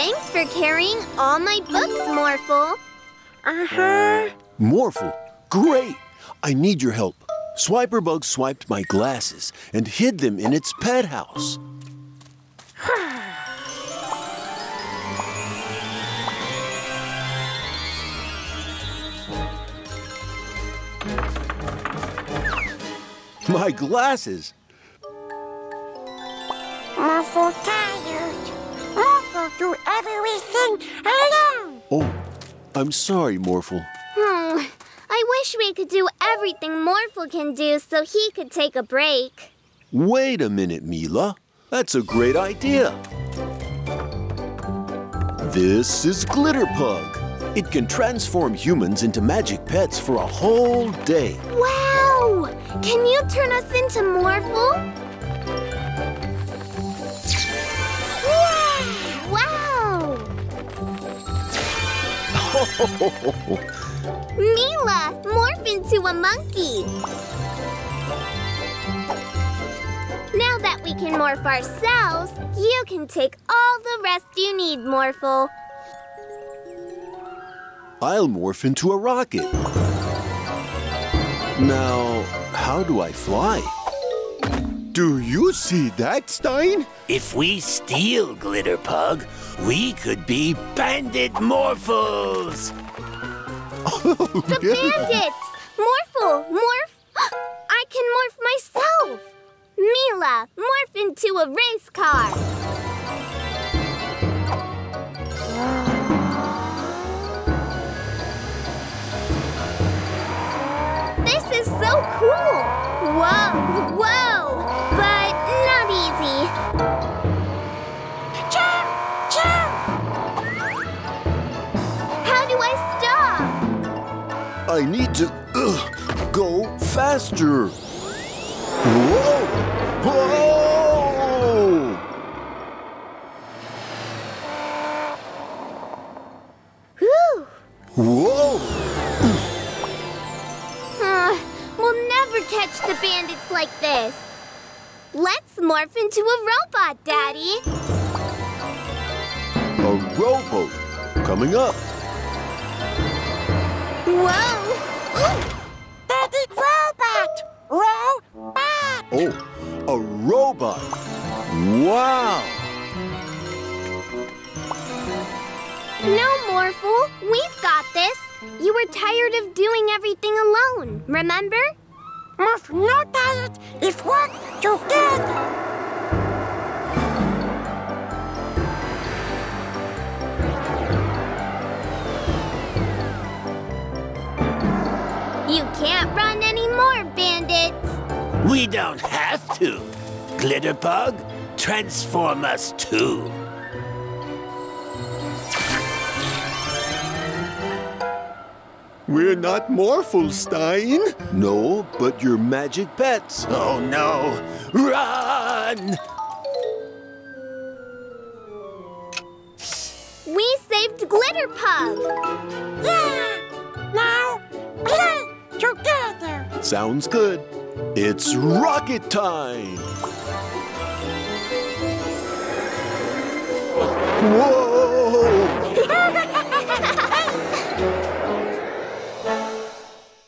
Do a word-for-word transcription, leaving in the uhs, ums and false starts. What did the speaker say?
Thanks for carrying all my books, Morphle. Uh-huh. Morphle, great. I need your help. Swiperbug swiped my glasses and hid them in its pet house. My glasses. Morphle tired. Morphle do everything alone. Oh, I'm sorry, Morphle. Hmm. I wish we could do everything Morphle can do so he could take a break. Wait a minute, Mila. That's a great idea. This is Glitter Pug. It can transform humans into magic pets for a whole day. Wow! Can you turn us into Morphle? Wow! Wow! Mila, morph into a monkey. Now that we can morph ourselves, you can take all the rest you need, Morphle. I'll morph into a rocket. Now, how do I fly? Do you see that, Stein? If we steal Glitter Pug, we could be Bandit Morphles. Oh, the yeah. bandits! Morphle, morph. I can morph myself. Mila, morph into a race car. So cool! Whoa, whoa! But not easy. Jump! Jump! How do I stop? I need to uh, go faster. Whoa! Whoa! Whew. Whoa! Catch the bandits like this. Let's morph into a robot, Daddy. A rowboat coming up. Whoa! Ooh. Bandit robot! Robot! Oh, a robot. Wow! No, Morphle. We've got this. You were tired of doing everything alone, remember? Morph no diet if work together. You can't run anymore, bandits. We don't have to. Glitter Pug, transform us too. We're not Morphelstein. No, but you're magic pets. Oh, no. Run! We saved Glitter Pug. Yeah! Now, play together. Sounds good. It's rocket time. Whoa!